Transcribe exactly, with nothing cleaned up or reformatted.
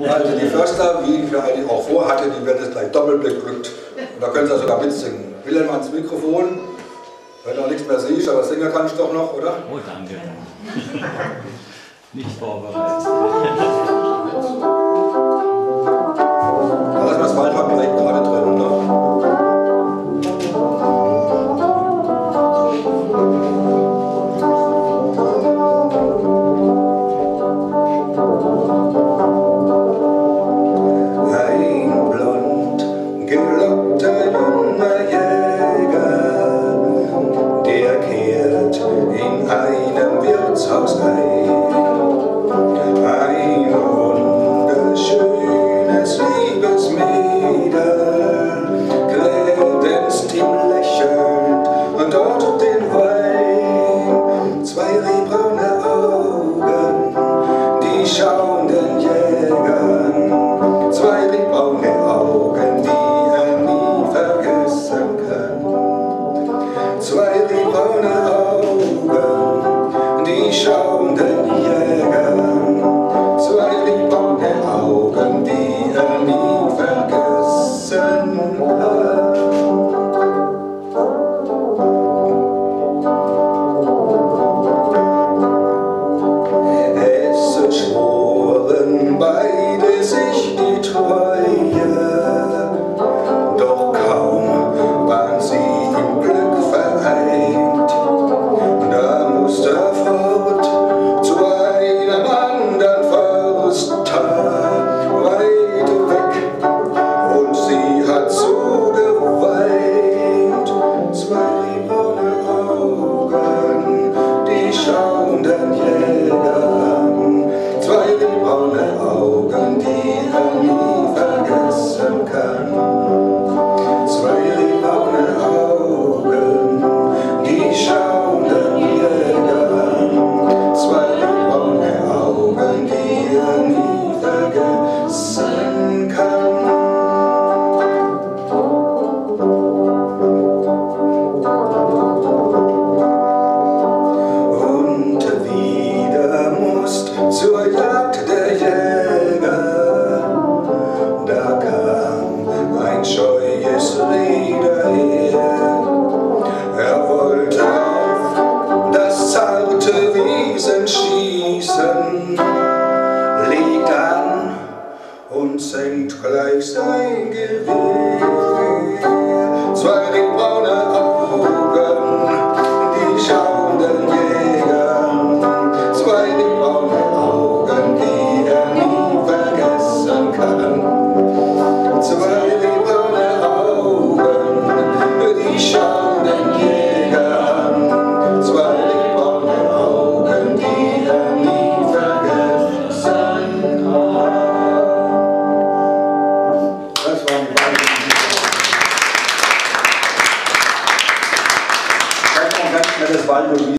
Also die Förster, wie wir eigentlich auch vorhatte, die werden jetzt gleich doppelt beglückt. Und da können Sie sogar mitsingen. Wilhelm ans Mikrofon. Wenn du noch nichts mehr siehst, aber singen kannst du doch noch, oder? Oh, danke. Nicht vorbereitet. Da lassen wir das Waldhorn direkt gerade drin, oder?